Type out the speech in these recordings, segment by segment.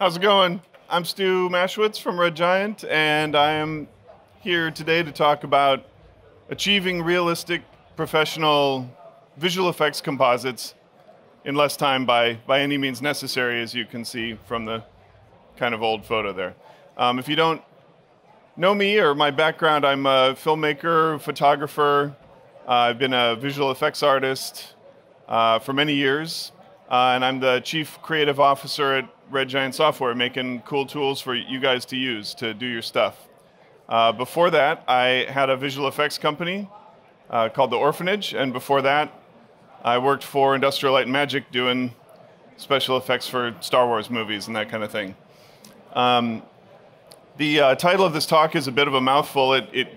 How's it going? I'm Stu Maschwitz from Red Giant, and I am here today to talk about achieving realistic, professional visual effects composites in less time by any means necessary, as you can see from the kind of old photo there. If you don't know me or my background, I'm a filmmaker, photographer. I've been a visual effects artist for many years, and I'm the chief creative officer at Red Giant Software, making cool tools for you guys to use to do your stuff. Before that, I had a visual effects company called The Orphanage, and before that, I worked for Industrial Light and Magic doing special effects for Star Wars movies and that kind of thing. The title of this talk is a bit of a mouthful. It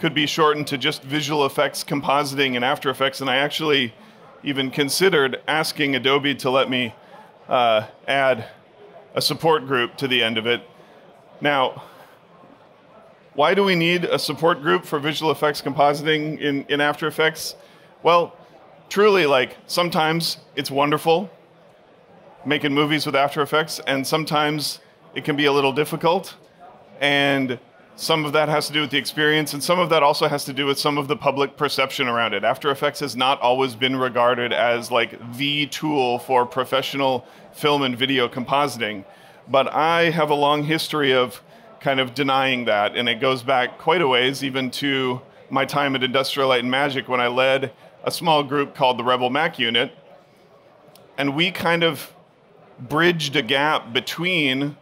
could be shortened to just visual effects compositing in After Effects, and I actually even considered asking Adobe to let me add a support group to the end of it. Now, why do we need a support group for visual effects compositing in After Effects? Well, truly, like, sometimes it's wonderful making movies with After Effects, and sometimes it can be a little difficult, and some of that has to do with the experience, and some of that also has to do with some of the public perception around it. After Effects has not always been regarded as like the tool for professional film and video compositing, but I have a long history of kind of denying that, and it goes back quite a ways, even to my time at Industrial Light and Magic, when I led a small group called the Rebel Mac Unit, and we kind of bridged a gap between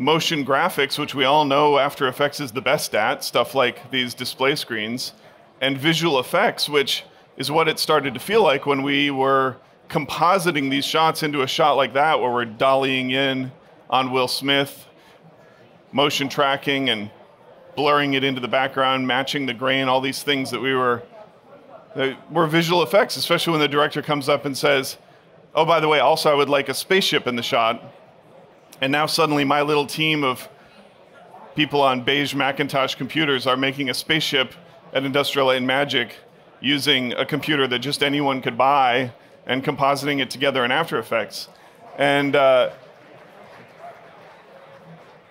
motion graphics, which we all know After Effects is the best at, stuff like these display screens, and visual effects, which is what it started to feel like when we were compositing these shots into a shot like that, where we're dollying in on Will Smith, motion tracking and blurring it into the background, matching the grain, all these things that were visual effects, especially when the director comes up and says, "Oh, by the way, also I would like a spaceship in the shot." And now suddenly my little team of people on beige Macintosh computers are making a spaceship at Industrial Light and Magic using a computer that just anyone could buy and compositing it together in After Effects. And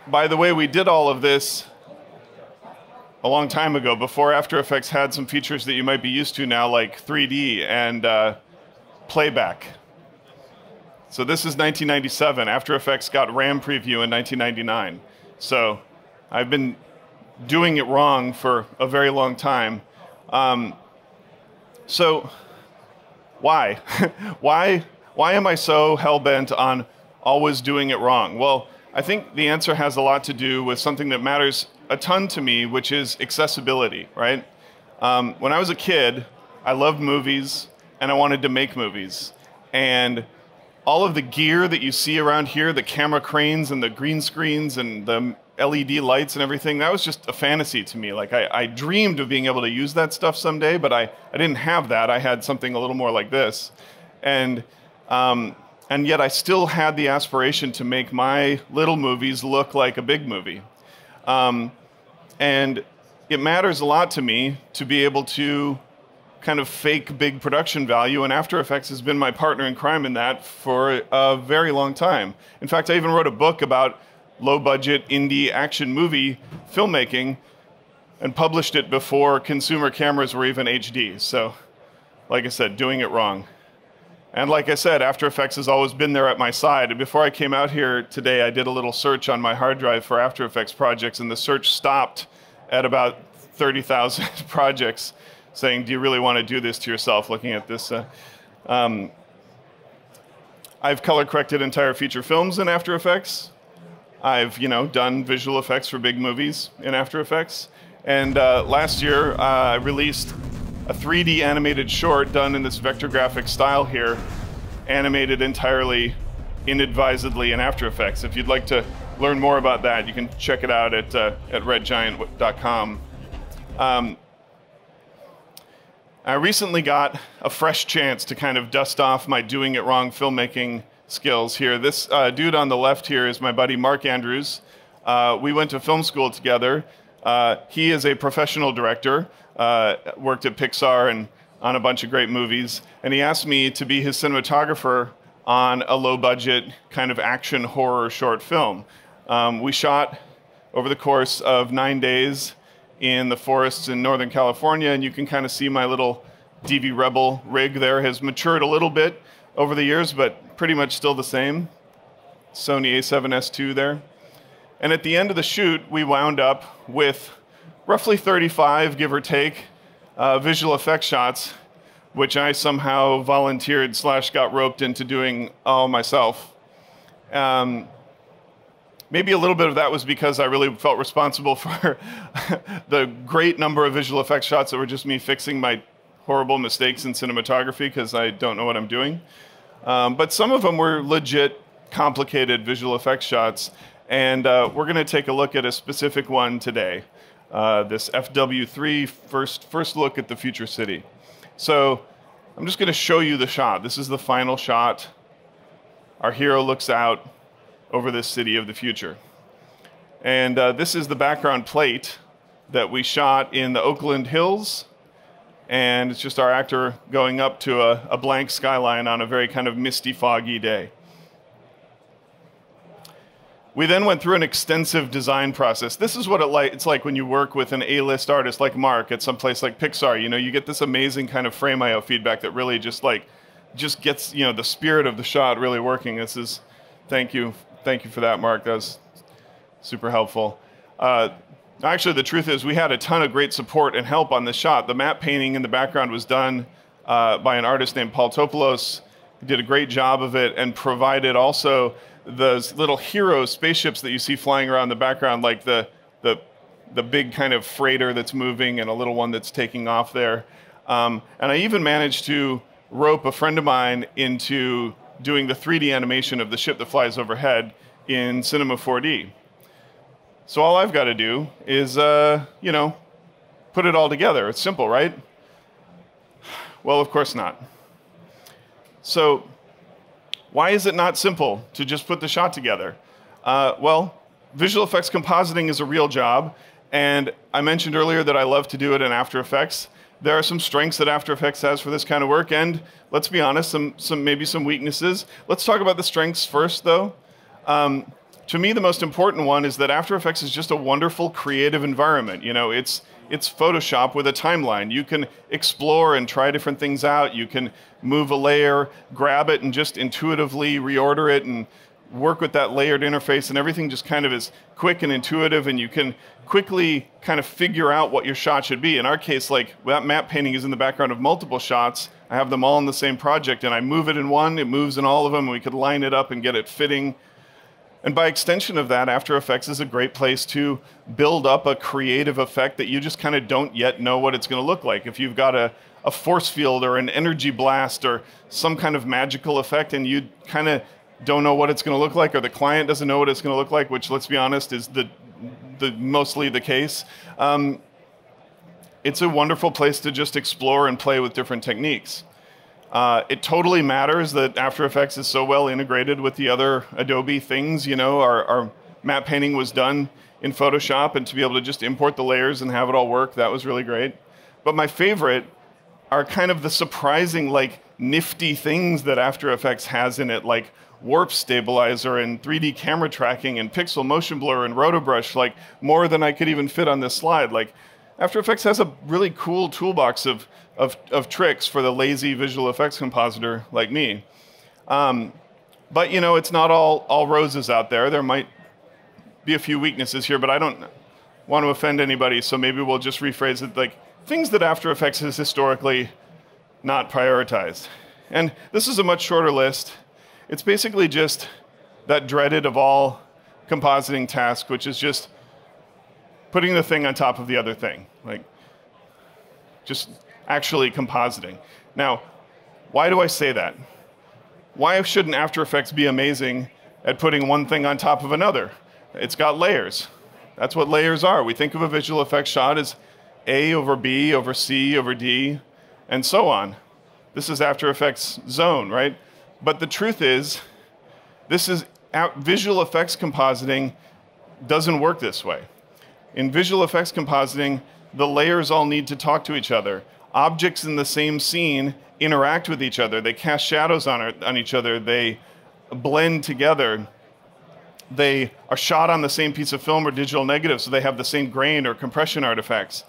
by the way, we did all of this a long time ago, before After Effects had some features that you might be used to now, like 3D and playback. So this is 1997. After Effects got RAM preview in 1999. So I've been doing it wrong for a very long time. So why? Why am I so hell-bent on always doing it wrong? Well, I think the answer has a lot to do with something that matters a ton to me, which is accessibility, right? When I was a kid, I loved movies, and I wanted to make movies. And all of the gear that you see around here, the camera cranes and the green screens and the LED lights and everything, that was just a fantasy to me. Like, I dreamed of being able to use that stuff someday, but I didn't have that. I had something a little more like this. And yet I still had the aspiration to make my little movies look like a big movie. And it matters a lot to me to be able to kind of fake big production value, and After Effects has been my partner in crime in that for a very long time. In fact, I even wrote a book about low-budget indie action movie filmmaking and published it before consumer cameras were even HD. So, like I said, doing it wrong. And like I said, After Effects has always been there at my side. And before I came out here today, I did a little search on my hard drive for After Effects projects, and the search stopped at about 30,000 projects, saying, do you really want to do this to yourself, looking at this? I've color-corrected entire feature films in After Effects. I've, done visual effects for big movies in After Effects. And last year, I released a 3D animated short done in this vector graphic style here, animated entirely inadvisedly in After Effects. If you'd like to learn more about that, you can check it out at redgiant.com. I recently got a fresh chance to kind of dust off my doing it wrong filmmaking skills here. This dude on the left here is my buddy Mark Andrews. We went to film school together. He is a professional director, worked at Pixar and on a bunch of great movies, and he asked me to be his cinematographer on a low-budget kind of action horror short film. We shot over the course of 9 days in the forests in Northern California, and you can kind of see my little DV Rebel rig there has matured a little bit over the years, but pretty much still the same. Sony A7S2 there. And at the end of the shoot, we wound up with roughly 35, give or take, visual effects shots, which I somehow volunteered / got roped into doing all myself. Maybe a little bit of that was because I really felt responsible for the great number of visual effects shots that were just me fixing my horrible mistakes in cinematography because I don't know what I'm doing. But some of them were legit complicated visual effects shots, and we're going to take a look at a specific one today, this FW3 first look at the future city. So I'm just going to show you the shot. This is the final shot. Our hero looks out over this city of the future. And this is the background plate that we shot in the Oakland Hills. And it's just our actor going up to a blank skyline on a very kind of misty, foggy day. We then went through an extensive design process. This is what it's like when you work with an A-list artist like Mark at some place like Pixar. You know, you get this amazing kind of frame IO feedback that really just gets, you know, the spirit of the shot really working. This is, thank you for that, Mark. That was super helpful. Actually, the truth is we had a ton of great support and help on this shot. The map painting in the background was done by an artist named Paul Topolos. He did a great job of it and provided also those little hero spaceships that you see flying around the background, like the big kind of freighter that's moving and a little one that's taking off there. And I even managed to rope a friend of mine into doing the 3D animation of the ship that flies overhead in Cinema 4D. So all I've got to do is, you know, put it all together. It's simple, right? Well, of course not. So why is it not simple to just put the shot together? Well, visual effects compositing is a real job. And I mentioned earlier that I love to do it in After Effects. There are some strengths that After Effects has for this kind of work. And let's be honest, maybe some weaknesses. Let's talk about the strengths first, though. To me, the most important one is that After Effects is just a wonderful creative environment. You know, it's Photoshop with a timeline. You can explore and try different things out. You can move a layer, grab it, and just intuitively reorder it and work with that layered interface, and everything just kind of is quick and intuitive, and you can quickly kind of figure out what your shot should be. In our case, like, that map painting is in the background of multiple shots. I have them all in the same project, and I move it in one, it moves in all of them, and we could line it up and get it fitting. And by extension of that, After Effects is a great place to build up a creative effect that you just kind of don't yet know what it's going to look like. If you've got a force field or an energy blast or some kind of magical effect, and you kind of don't know what it's going to look like, or the client doesn't know what it's going to look like, which, let's be honest, is the mostly the case, it's a wonderful place to just explore and play with different techniques. It totally matters that After Effects is so well integrated with the other Adobe things. You know, our map painting was done in Photoshop, and to be able to just import the layers and have it all work, that was really great. But my favorite are kind of the surprising, like, nifty things that After Effects has in it, like Warp Stabilizer and 3D Camera Tracking and Pixel Motion Blur and Rotobrush, like more than I could even fit on this slide. Like, After Effects has a really cool toolbox of tricks for the lazy visual effects compositor like me. But, you know, it's not all roses out there. There might be a few weaknesses here, but I don't want to offend anybody, so maybe we'll just rephrase it like things that After Effects has historically not prioritized. And this is a much shorter list. It's basically just that dreaded of all compositing task, which is just putting the thing on top of the other thing, like just actually compositing. Now, why do I say that? Why shouldn't After Effects be amazing at putting one thing on top of another? It's got layers. That's what layers are. We think of a visual effects shot as A over B over C over D, and so on. This is After Effects zone, right? But the truth is, this is visual effects compositing doesn't work this way. In visual effects compositing, the layers all need to talk to each other. objects in the same scene interact with each other. They cast shadows on each other. They blend together. They are shot on the same piece of film or digital negative, so they have the same grain or compression artifacts.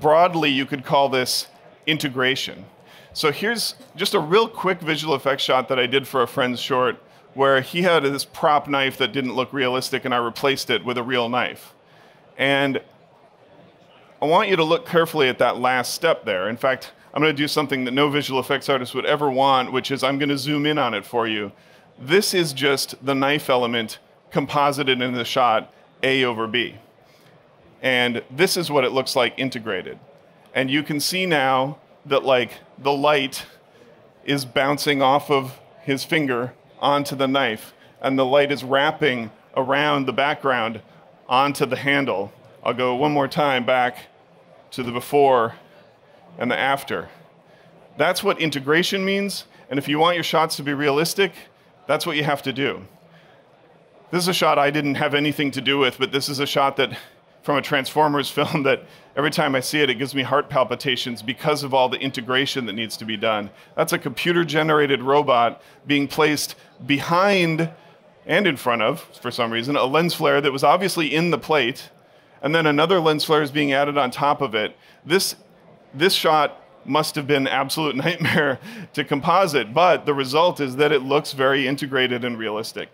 Broadly, you could call this integration. So here's just a real quick visual effects shot that I did for a friend's short, where he had this prop knife that didn't look realistic, and I replaced it with a real knife. And I want you to look carefully at that last step there. In fact, I'm going to do something that no visual effects artist would ever want, which is I'm going to zoom in on it for you. This is just the knife element composited in the shot A over B. And this is what it looks like integrated. And you can see now that, like, the light is bouncing off of his finger onto the knife, and the light is wrapping around the background onto the handle. I'll go one more time back to the before and the after. That's what integration means, and if you want your shots to be realistic, that's what you have to do. This is a shot I didn't have anything to do with, but this is a shot that from a Transformers film that every time I see it, it gives me heart palpitations because of all the integration that needs to be done. That's a computer-generated robot being placed behind and in front of, for some reason, a lens flare that was obviously in the plate, and then another lens flare is being added on top of it. This shot must have been an absolute nightmare to composite, but the result is that it looks very integrated and realistic.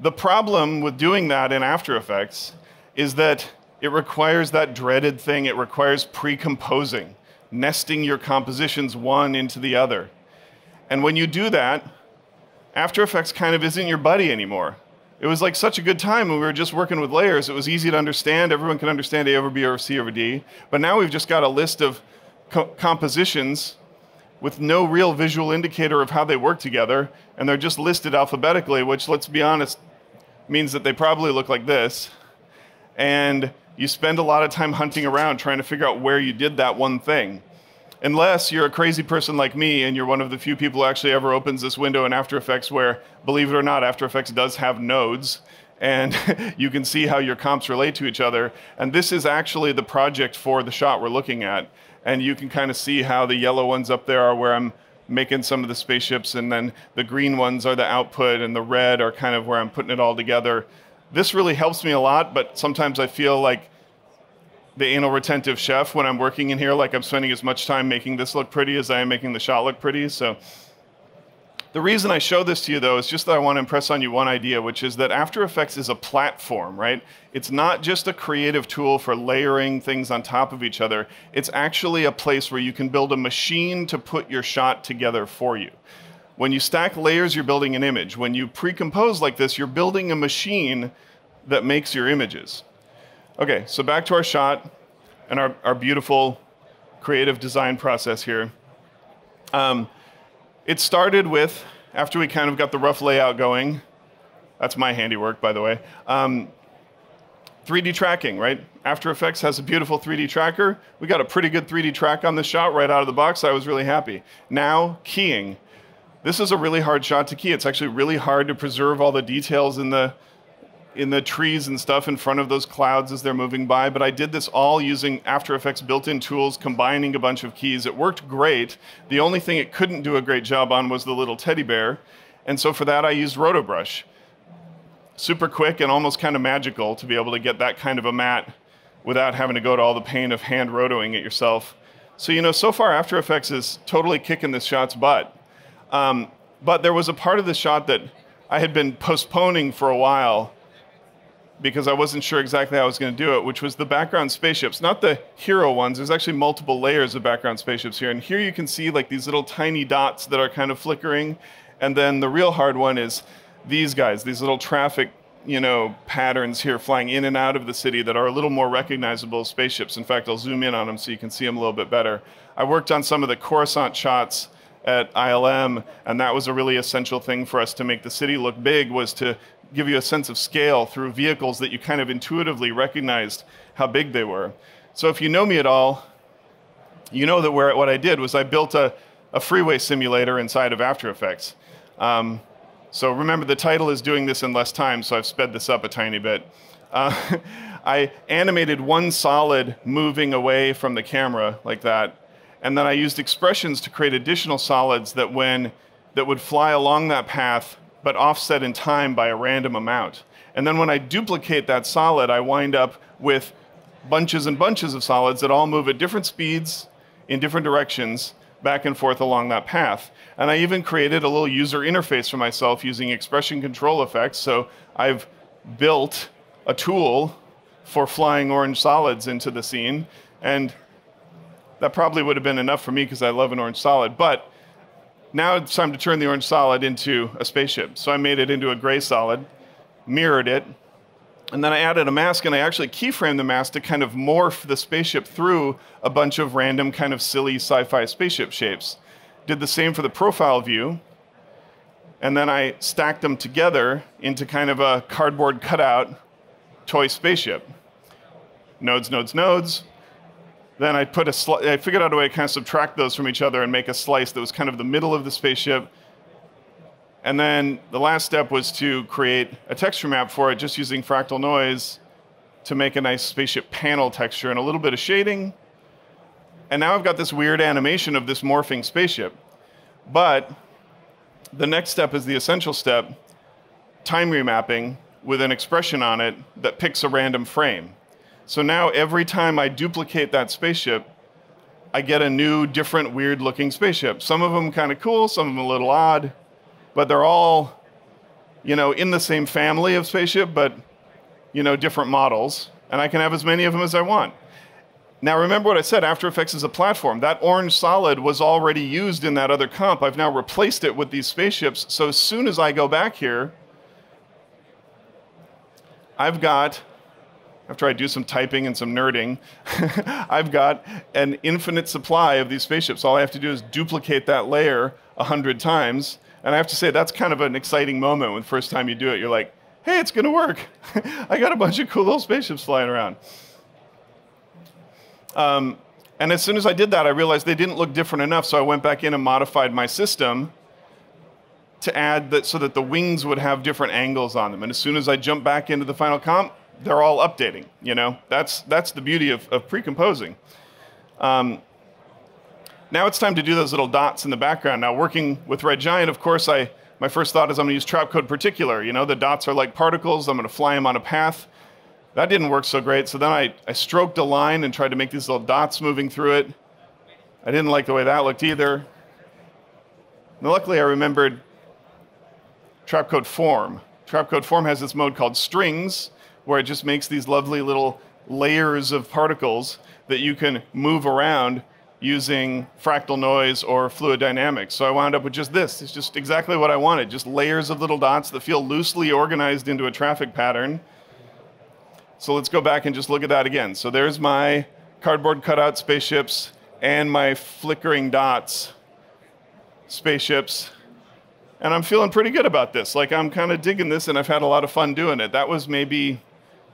The problem with doing that in After Effects is that it requires that dreaded thing. It requires pre-composing, nesting your compositions one into the other. And when you do that, After Effects kind of isn't your buddy anymore. It was like such a good time when we were just working with layers. It was easy to understand. Everyone could understand A over B over C over D. But now we've just got a list of compositions with no real visual indicator of how they work together. And they're just listed alphabetically, which, let's be honest, means that they probably look like this. And you spend a lot of time hunting around trying to figure out where you did that one thing. Unless you're a crazy person like me and you're one of the few people who actually ever opens this window in After Effects where, believe it or not, After Effects does have nodes, and you can see how your comps relate to each other. And this is actually the project for the shot we're looking at. And you can kind of see how the yellow ones up there are where I'm making some of the spaceships, and then the green ones are the output, and the red are kind of where I'm putting it all together. This really helps me a lot, but sometimes I feel like the anal retentive chef when I'm working in here, like I'm spending as much time making this look pretty as I am making the shot look pretty. So the reason I show this to you, though, is just that I want to impress on you one idea, which is that After Effects is a platform, right? It's not just a creative tool for layering things on top of each other. It's actually a place where you can build a machine to put your shot together for you. When you stack layers, you're building an image. When you pre-compose like this, you're building a machine that makes your images. Okay, so back to our shot and our beautiful creative design process here. It started with, after we kind of got the rough layout going, that's my handiwork, by the way, 3D tracking, right? After Effects has a beautiful 3D tracker. We got a pretty good 3D track on this shot right out of the box. I was really happy. Now, keying. This is a really hard shot to key. It's actually really hard to preserve all the details in the trees and stuff in front of those clouds as they're moving by, but I did this all using After Effects built-in tools, combining a bunch of keys. It worked great. The only thing it couldn't do a great job on was the little teddy bear, and so for that I used Rotobrush. Super quick and almost kind of magical to be able to get that kind of a mat without having to go to all the pain of hand rotoing it yourself. So, you know, so far After Effects is totally kicking this shot's butt. But there was a part of the shot that I had been postponing for a while because I wasn't sure exactly how I was going to do it, which was the background spaceships, not the hero ones. There's actually multiple layers of background spaceships here. And here you can see like these little tiny dots that are kind of flickering. And then the real hard one is these guys, these little traffic, you know, patterns here flying in and out of the city that are a little more recognizable as spaceships. In fact, I'll zoom in on them so you can see them a little bit better. I worked on some of the Coruscant shots at ILM, and that was a really essential thing for us to make the city look big, was to give you a sense of scale through vehicles that you kind of intuitively recognized how big they were. So if you know me at all, you know that what I did was I built a freeway simulator inside of After Effects. So remember, the title is doing this in less time, so I've sped this up a tiny bit. I animated one solid moving away from the camera like that, and then I used expressions to create additional solids that would fly along that path but offset in time by a random amount. And then when I duplicate that solid, I wind up with bunches and bunches of solids that all move at different speeds in different directions back and forth along that path. And I even created a little user interface for myself using expression control effects. So I've built a tool for flying orange solids into the scene. And that probably would have been enough for me because I love an orange solid. But now it's time to turn the orange solid into a spaceship. So I made it into a gray solid, mirrored it, and then I added a mask, and I actually keyframed the mask to kind of morph the spaceship through a bunch of random kind of silly sci-fi spaceship shapes. Did the same for the profile view, and then I stacked them together into kind of a cardboard cutout toy spaceship. Nodes, nodes, nodes. Then I put I figured out a way to kind of subtract those from each other and make a slice that was kind of the middle of the spaceship. And then the last step was to create a texture map for it, just using fractal noise to make a nice spaceship panel texture and a little bit of shading. And now I've got this weird animation of this morphing spaceship. But the next step is the essential step, time remapping with an expression on it that picks a random frame. So now every time I duplicate that spaceship, I get a new, different, weird-looking spaceship. Some of them kind of cool, some of them a little odd. But they're all, you know, in the same family of spaceship, but, you know, different models. And I can have as many of them as I want. Now, remember what I said, After Effects is a platform. That orange solid was already used in that other comp. I've now replaced it with these spaceships. So as soon as I go back here, I've got, after I do some typing and some nerding, I've got an infinite supply of these spaceships. All I have to do is duplicate that layer 100 times. And I have to say, that's kind of an exciting moment when the first time you do it. You're like, hey, it's going to work. I got a bunch of cool little spaceships flying around. And as soon as I did that, I realized they didn't look different enough. So I went back in and modified my system to add that so that the wings would have different angles on them. And as soon as I jump back into the final comp, they're all updating. You know, that's the beauty of pre-composing. Now it's time to do those little dots in the background. Now, working with Red Giant, of course, my first thought is I'm going to use Trapcode Particular. You know, the dots are like particles. I'm going to fly them on a path. That didn't work so great. So then I stroked a line and tried to make these little dots moving through it. I didn't like the way that looked either. And luckily, I remembered Trapcode Form. Trapcode Form has this mode called Strings, where it just makes these lovely little layers of particles that you can move around using fractal noise or fluid dynamics. So I wound up with just this. It's just exactly what I wanted, just layers of little dots that feel loosely organized into a traffic pattern. So let's go back and just look at that again. So there's my cardboard cutout spaceships and my flickering dots spaceships. And I'm feeling pretty good about this. Like, I'm kind of digging this, and I've had a lot of fun doing it. That was maybe,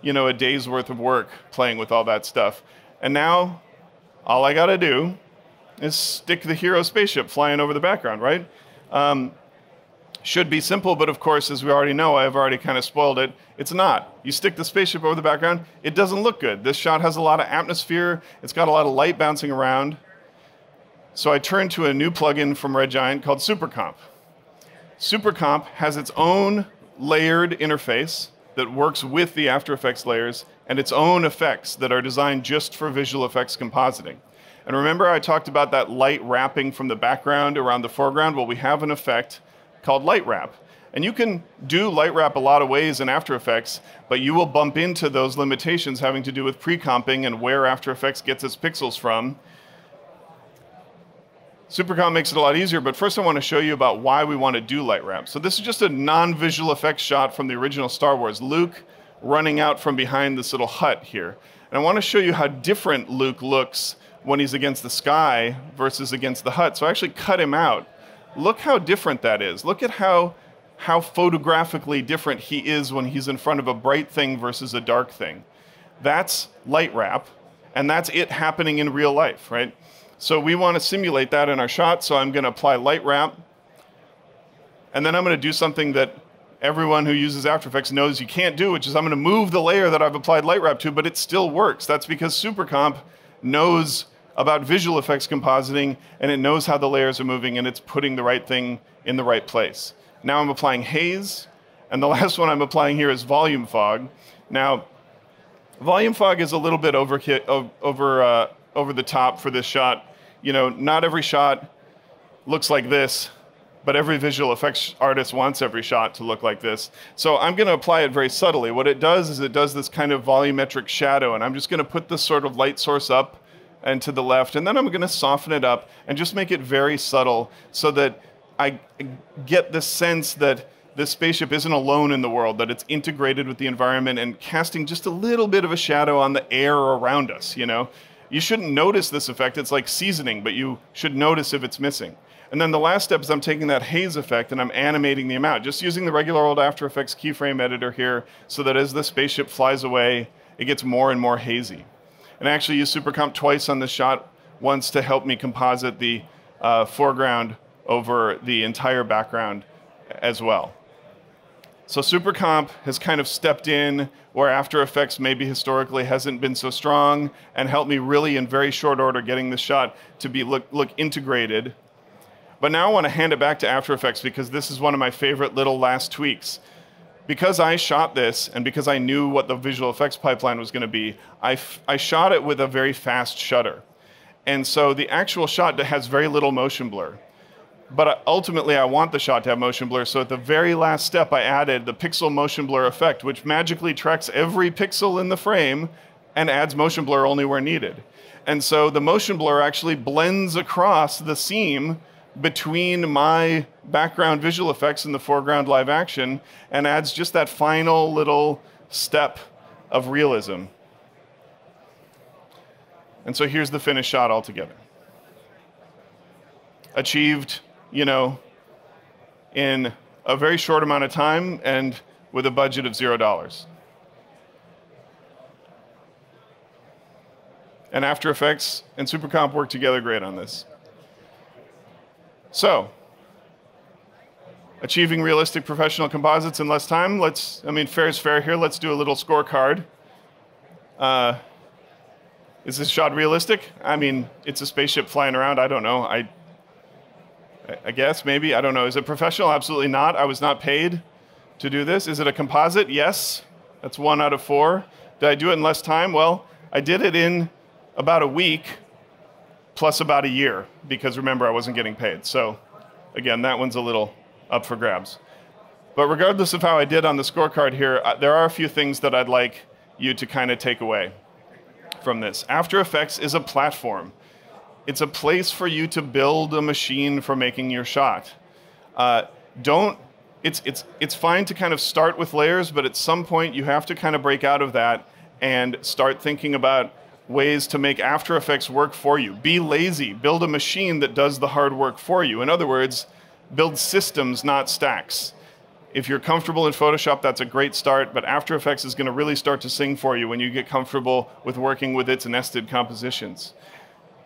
you know, a day's worth of work playing with all that stuff. And now, all I gotta do is stick the hero spaceship flying over the background, right? Should be simple, but of course, as we already know, I've already kind of spoiled it. It's not. You stick the spaceship over the background, it doesn't look good. This shot has a lot of atmosphere. It's got a lot of light bouncing around. So I turned to a new plugin from Red Giant called Supercomp. Supercomp has its own layered interface that works with the After Effects layers and its own effects that are designed just for visual effects compositing. And remember I talked about that light wrapping from the background around the foreground? Well, we have an effect called light wrap. And you can do light wrap a lot of ways in After Effects, but you will bump into those limitations having to do with pre-comping and where After Effects gets its pixels from. Supercomp makes it a lot easier, but first I want to show you about why we want to do light wrap. So this is just a non-visual effects shot from the original Star Wars. Luke running out from behind this little hut here. And I want to show you how different Luke looks when he's against the sky versus against the hut. So I actually cut him out. Look how different that is. Look at how photographically different he is when he's in front of a bright thing versus a dark thing. That's light wrap, and that's it happening in real life, right? So we want to simulate that in our shot, so I'm going to apply light wrap. And then I'm going to do something that everyone who uses After Effects knows you can't do, which is I'm going to move the layer that I've applied light wrap to, but it still works. That's because Supercomp knows about visual effects compositing, and it knows how the layers are moving, and it's putting the right thing in the right place. Now I'm applying haze, and the last one I'm applying here is volume fog. Now, volume fog is a little bit over the top for this shot. You know, not every shot looks like this, but every visual effects artist wants every shot to look like this. So I'm going to apply it very subtly. What it does is it does this kind of volumetric shadow, and I'm just going to put this sort of light source up and to the left, and then I'm going to soften it up and just make it very subtle so that I get the sense that this spaceship isn't alone in the world, that it's integrated with the environment and casting just a little bit of a shadow on the air around us, you know? You shouldn't notice this effect. It's like seasoning, but you should notice if it's missing. And then the last step is I'm taking that haze effect and I'm animating the amount, just using the regular old After Effects keyframe editor here so that as the spaceship flies away, it gets more and more hazy. And I actually used Supercomp twice on this shot, once to help me composite the foreground over the entire background as well. So Supercomp has kind of stepped in where After Effects maybe historically hasn't been so strong and helped me really in very short order getting this shot to be look integrated. But now I want to hand it back to After Effects because this is one of my favorite little last tweaks. Because I shot this, and because I knew what the visual effects pipeline was going to be, I shot it with a very fast shutter. And so the actual shot has very little motion blur. But ultimately, I want the shot to have motion blur, so at the very last step, I added the pixel motion blur effect, which magically tracks every pixel in the frame and adds motion blur only where needed. And so the motion blur actually blends across the seam between my background visual effects and the foreground live action and adds just that final little step of realism. And so here's the finished shot altogether. Achieved, you know, in a very short amount of time and with a budget of $0. And After Effects and Supercomp work together great on this. So, achieving realistic professional composites in less time. Fair is fair here. Let's do a little scorecard. Is this shot realistic? I mean, it's a spaceship flying around. I don't know. I guess, maybe. I don't know. Is it professional? Absolutely not. I was not paid to do this. Is it a composite? Yes. That's 1 out of 4. Did I do it in less time? Well, I did it in about a week. Plus about a year, because remember, I wasn't getting paid. So again, that one's a little up for grabs. But regardless of how I did on the scorecard here, there are a few things that I'd like you to kind of take away from this. After Effects is a platform. It's a place for you to build a machine for making your shot. It's fine to kind of start with layers, but at some point you have to kind of break out of that and start thinking about ways to make After Effects work for you. Be lazy, build a machine that does the hard work for you. In other words, build systems, not stacks. If you're comfortable in Photoshop, that's a great start, but After Effects is gonna really start to sing for you when you get comfortable with working with its nested compositions.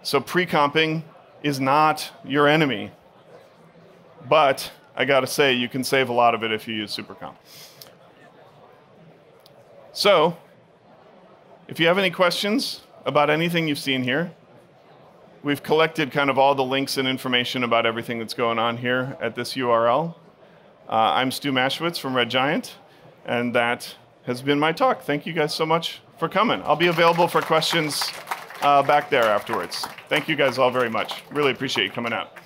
So pre-comping is not your enemy, but I gotta say, you can save a lot of it if you use Supercomp. So, if you have any questions about anything you've seen here. We've collected kind of all the links and information about everything that's going on here at this URL. I'm Stu Maschwitz from Red Giant, and that has been my talk. Thank you guys so much for coming. I'll be available for questions back there afterwards. Thank you guys all very much. Really appreciate you coming out.